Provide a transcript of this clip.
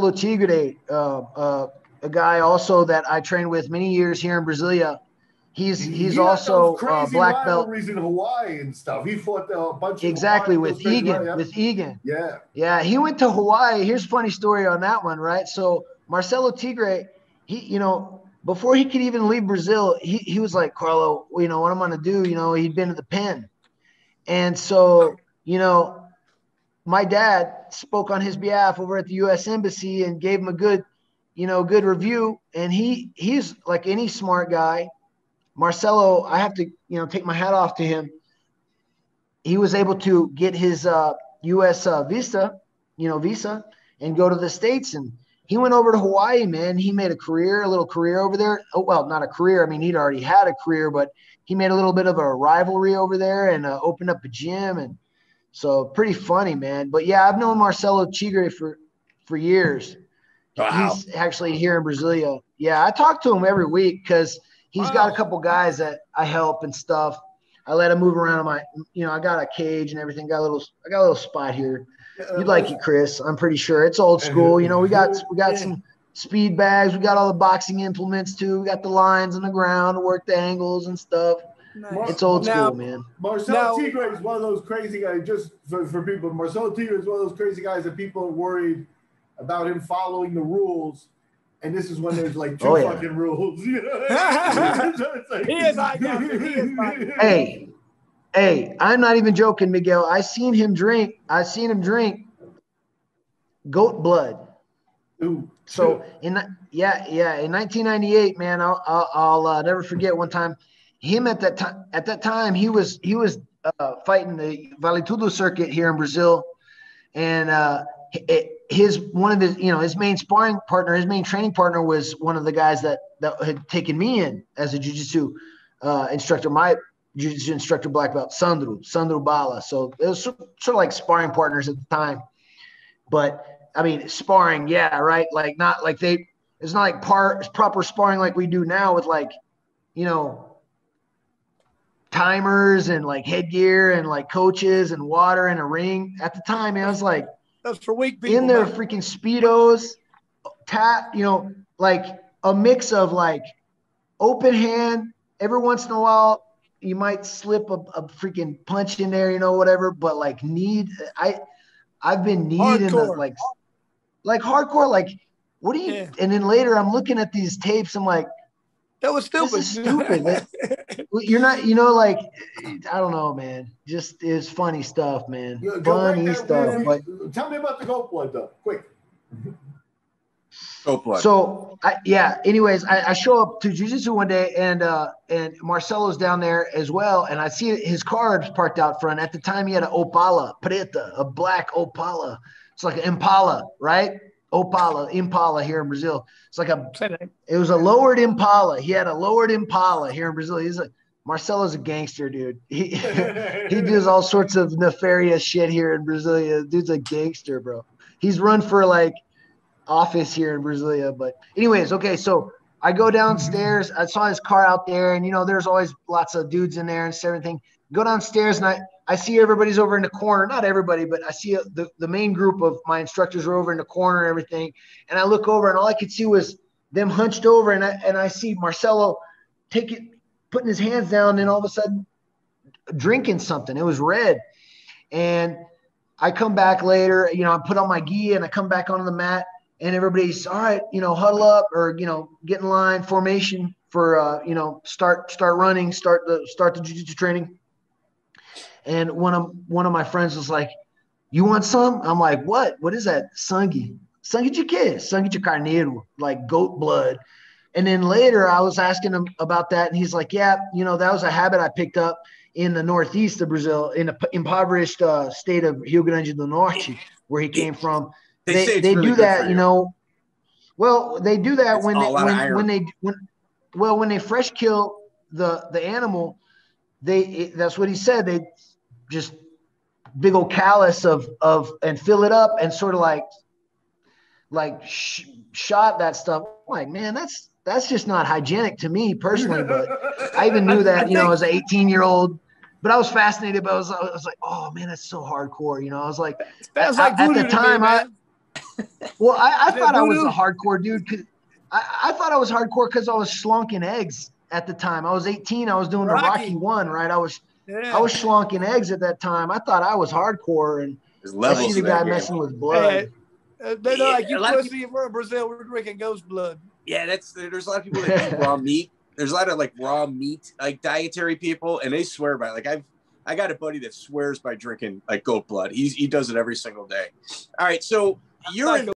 Marcelo Tigre, a guy also that I trained with many years here in Brasilia. He's also black belt in Hawaii and stuff. He fought a bunch of exactly with Egan. Right? With Egan, yeah. He went to Hawaii. Here's a funny story on that one, right? So Marcelo Tigre, before he could even leave Brazil, he was like, Carlo, what I'm gonna do? He'd been to the pen, and so my dad spoke on his behalf over at the U.S. Embassy and gave him a good, good review. And he's like any smart guy. Marcelo, I have to, take my hat off to him. He was able to get his U.S. visa and go to the States. And he went over to Hawaii, man. He made a little career over there. Oh, well, not a career. I mean, he'd already had a career, but he made a little bit of a rivalry over there and opened up a gym. And so pretty funny, man. But, yeah, I've known Marcelo Tigre for years. Wow. He's actually here in Brasilia. Yeah, I talk to him every week because – he's got a couple guys that I help and stuff. I let him move around on my, I got a cage and everything. I got a little spot here. You'd like it, Chris. I'm pretty sure it's old school. We got some speed bags. We got all the boxing implements too. We got the lines on the ground to work the angles and stuff. Nice. It's old school, man. Marcelo Tigre is one of those crazy guys. Just for people, Marcelo Tigre is one of those crazy guys that people are worried about him following the rules. And this is when there's like two fucking rules. Hey, I'm not even joking, Miguel. I seen him drink goat blood. Ooh. So in 1998, man, I'll never forget one time. Him at that time. At that time, he was fighting the Vale Tudo circuit here in Brazil, and his main sparring partner, his main training partner was one of the guys that had taken me in as a jiu-jitsu instructor, my jiu-jitsu instructor, black belt, Sandro Bala. So it was sort of like sparring partners at the time. But I mean, sparring, yeah, right? Like not like it's not like proper sparring like we do now with like, timers and like headgear and like coaches and water and a ring. At the time, man, it was like, that's for weak people. In their freaking Speedos, like a mix of like open hand. Every once in a while, you might slip a freaking punch in there, whatever. But like I've been kneed in the, like hardcore. Like, what do you? Yeah. And then later, I'm looking at these tapes. I'm like, that was stupid. This is stupid. You're not, like, I don't know, man. Just is funny stuff, man. Funny stuff. But tell me about the goat blood, though, quick. Goat blood. So, I show up to jiu-jitsu one day, and Marcelo's down there as well, and I see his car parked out front. At the time, he had an Opala Preta, a black Opala. It's like an Impala, right? Impala here in Brazil. It's like it was a lowered Impala. He had a lowered Impala here in Brazil. Marcelo's a gangster, dude. He does all sorts of nefarious shit here in Brasilia. Dude's a gangster, bro. He's run for like office here in Brasilia. But anyways, okay. So I go downstairs. I saw his car out there, and there's always lots of dudes in there and everything. Go downstairs, and I see everybody's over in the corner. Not everybody, but I see the main group of my instructors are over in the corner and everything. And I look over, and all I could see was them hunched over, and I see Marcelo putting his hands down, and all of a sudden drinking something. It was red. And I come back later, I put on my gi, and I come back onto the mat, and everybody's, all right, huddle up or, get in line, formation for, start running, start the jiu-jitsu training. And one of my friends was like, "You want some?" I'm like, "What? What is that?" Sangue de quê? Sangue de carneiro, like goat blood. And then later, I was asking him about that, and he's like, "Yeah, that was a habit I picked up in the northeast of Brazil, in the impoverished state of Rio Grande do Norte, where he came from. They really do that, Well, they do that when they fresh kill the animal. That's what he said. They just big old callus and fill it up and sort of like shot that stuff. I'm like, man, that's just not hygienic to me personally. But I even knew that, as an 18-year-old, but I was fascinated. But I was like, oh man, that's so hardcore. I was like, at the time, Well, I thought I was hardcore because I was slunking eggs at the time. I was 18. I was doing the Rocky one, right? I was slunking eggs at that time. I thought I was hardcore, and I see the guy messing with blood. They're like, you pussy, we're in Brazil, we're drinking ghost blood. Yeah, there's a lot of people that eat raw meat. There's a lot of like raw meat, like dietary people, and they swear by it. Like I got a buddy that swears by drinking like goat blood. He does it every single day. All right, so you're in